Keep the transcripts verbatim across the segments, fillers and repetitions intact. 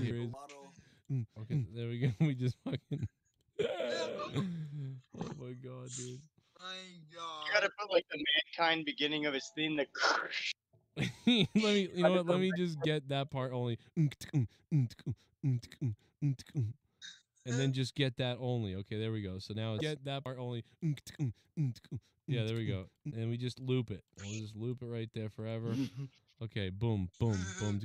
right here. Okay, there we go. We just fucking. Oh my god, dude. My god. You gotta put like the Mankind beginning of his theme. The. Let me. You know what? Let me just get that part only. And then just get that only. Okay, there we go. So now it's get that part only. Yeah, there we go. And we just loop it. We'll just loop it right there forever. Okay, boom, boom, boom.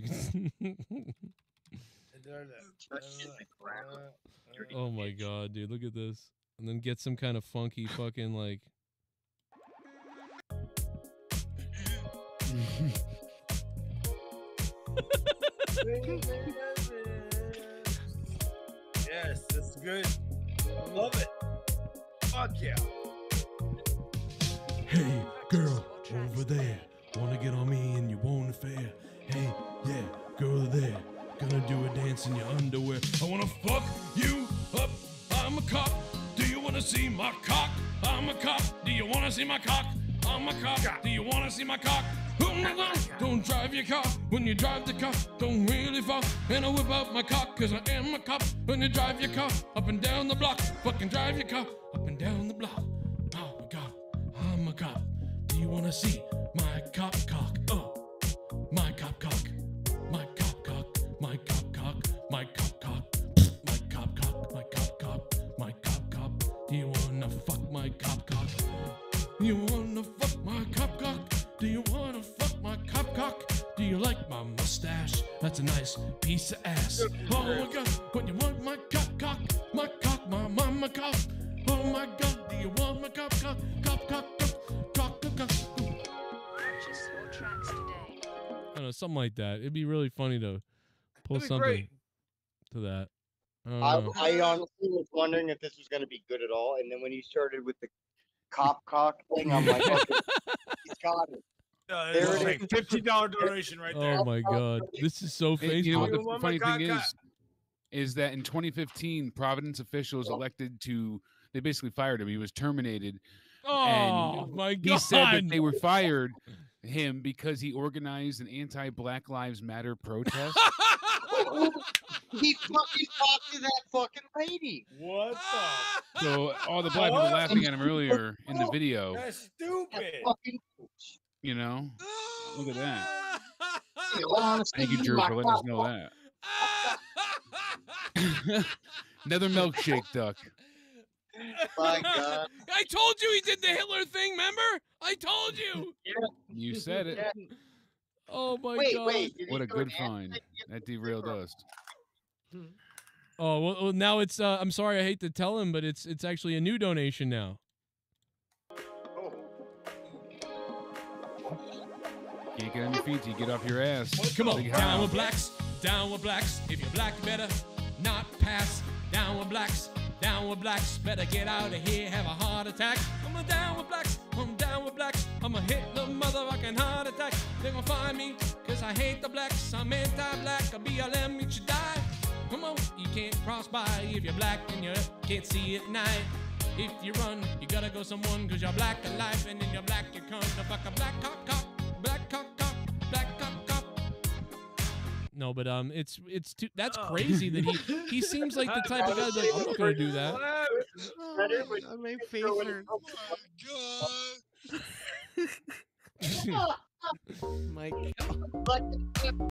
Oh my god, dude, look at this. And then get some kind of funky fucking like. Yes, that's good. Love it. Fuck yeah. Hey, girl over there, wanna get on me and you won't affair. Hey, yeah, girl there, gonna do a dance in your underwear. I wanna fuck you up. I'm a cop. Do you wanna see my cock? I'm a cop. Do you wanna see my cock? I'm a cop. Do you wanna see my cock? Don't drive your car when you drive the car. Don't really fall. And I whip out my cock, cause I am a cop. When you drive your car up and down the block. Fucking drive your car up and down the block. Oh my god, I'm a cop. Do you wanna see my cop cock? Oh, my cop cock. My cop cock. My cop cock. My cop cock. My cop cock. My cop cock. My cop cock. Do you wanna fuck my cop cock? Do you wanna fuck my cop cock? Do you wanna fuck my cop cock? Do you like my mustache? That's a nice piece of ass. Oh my god, when you want my cop cock, my cock, my mama cop. Oh my god, do you want my cop cock? Cop cock, cop cock, cop cock. Purchase all tracks today. I don't know, something like that. It'd be really funny to pull something great. to that. I, I, I honestly was wondering if this was gonna be good at all, and then when you started with the cop cock thing, I'm like, okay, he's got it. Uh, there it like is. fifty dollar donation right there. Oh my god, this is so Facebook. You know what the funny thing is, is that in twenty fifteen, Providence officials elected to, they basically fired him. He was terminated. Oh and my god. He said that they were fired him because he organized an anti-Black Lives Matter protest. He fucking talked to that fucking lady. What the? So all the black what? people laughing at him earlier in the video. That's stupid. You know, look at that. Thank you, Drew, for letting us know that. Another milkshake duck. My god. I told you he did the Hitler thing, remember? I told you. Yeah. You said it. Yeah. Oh my wait, god. Wait, what a good find. That derailed us. Oh, well, well now it's uh, I'm sorry I hate to tell him, but it's it's actually a new donation now. Oh. Can't get on your feet, you get off your ass. Well, come on, down with blacks, down with blacks. If you're black, you better not pass. Down with blacks, down with blacks. Better get out of here, have a heart attack. I'm a down with blacks, I'm down with blacks. I'm a Hitler motherfucking heart attack. They're gonna find me, cause I hate the blacks. I'm anti-black, a B L M, you should die. Come on, you can't cross by if you're black and you can't see at night. If you run, you gotta go someone, cause you're black alive and then you're black, you come to fuck a black cop cop, black cop cop, black cop cop. No, but um, it's it's too. That's oh. crazy that he he seems like the type of guy that I'm not gonna do that. Oh, I'm my favorite. Oh my god. My god.